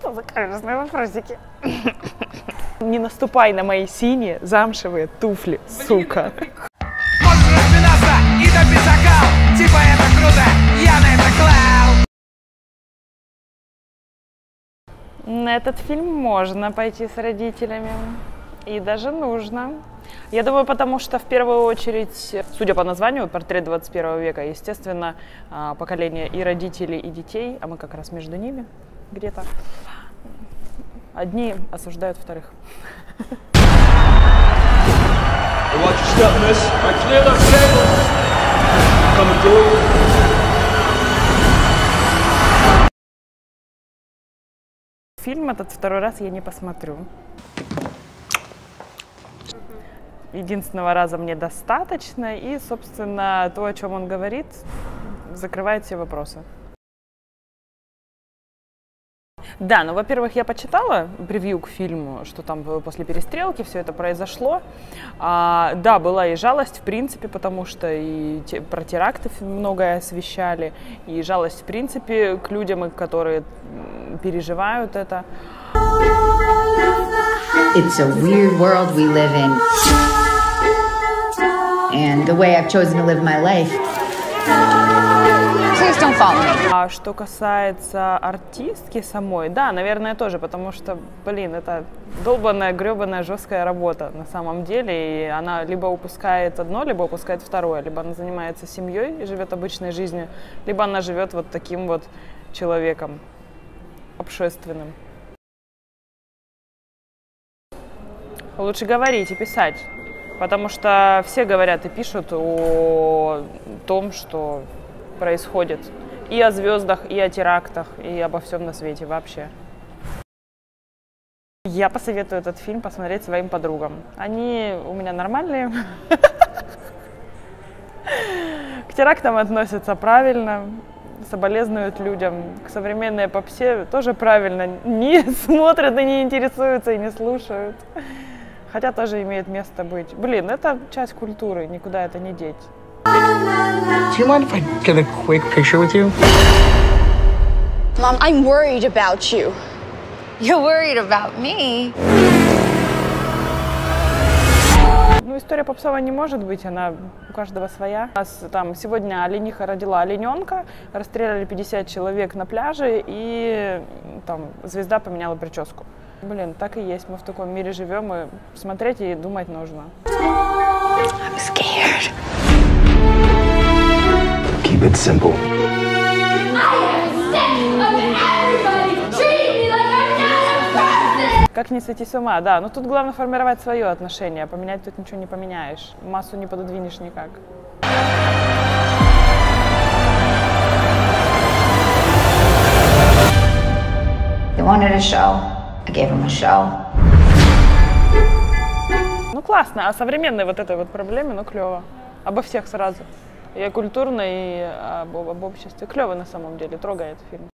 Что за каверзные вопросики? Не наступай на мои синие замшевые туфли, сука. Можешь разминаться и добить закал. Типа это круто, я на это клал. На этот фильм можно пойти с родителями. И даже нужно. Я думаю, потому что в первую очередь, судя по названию, портрет 21 века, естественно, поколение и родителей, и детей, а мы как раз между ними где-то. Одни осуждают вторых. Фильм этот второй раз я не посмотрю. Единственного раза мне достаточно, и, собственно, то, о чем он говорит, закрывает все вопросы. Да, ну, во-первых, я почитала превью к фильму, что там после перестрелки все это произошло. Да, была и жалость, в принципе, потому что и про теракты многое освещали, и жалость, в принципе, к людям, которые переживают это. It's a weird world we live in. And the way I've chosen to live my life. Please don't follow me. А что касается артистки самой, да, наверное, тоже, потому что, блин, это долбаная, гребаная, жесткая работа на самом деле. И она либо упускает одно, либо упускает второе. Либо она занимается семьей и живет обычной жизнью, либо она живет вот таким вот человеком общественным. Лучше говорить и писать, потому что все говорят и пишут о том, что происходит, и о звездах, и о терактах, и обо всем на свете вообще. Я посоветую этот фильм посмотреть своим подругам. Они у меня нормальные, к терактам относятся правильно, соболезнуют людям, к современной попсе тоже правильно, не смотрят и не интересуются, и не слушают. Хотя тоже имеет место быть. Блин, это часть культуры, никуда это не деть. Do you mind if I get a quick picture with you? Mom, I'm worried about you. You're worried about me. Ну, история попсовая не может быть, она у каждого своя. У нас там сегодня олениха родила олененка, расстреляли 50 человек на пляже, и там звезда поменяла прическу. Блин, так и есть, мы в таком мире живем, и смотреть и думать нужно. I'm scared. Keep it simple. Как не сойти с ума, да, но тут главное формировать свое отношение, поменять тут ничего не поменяешь, массу не пододвинешь никак. They wanted a show. I gave him a show. Ну классно, а современной вот этой вот проблеме, ну клево. Обо всех сразу. И о культурной, и об обществе. Клево на самом деле, трогает фильм.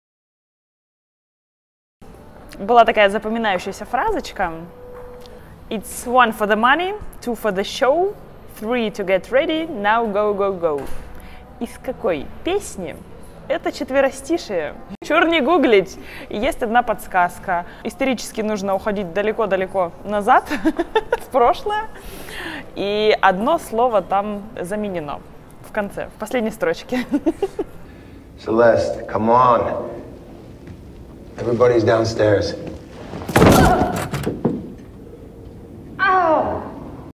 Была такая запоминающаяся фразочка. It's one for the money, two for the show, three to get ready, now go, go, go. Из какой песни? Это четверостишие. Чур не гуглить. Есть одна подсказка. Исторически нужно уходить далеко-далеко назад, в прошлое. И одно слово там заменено. В конце, в последней строчке. Celeste, come on. Everybody's downstairs.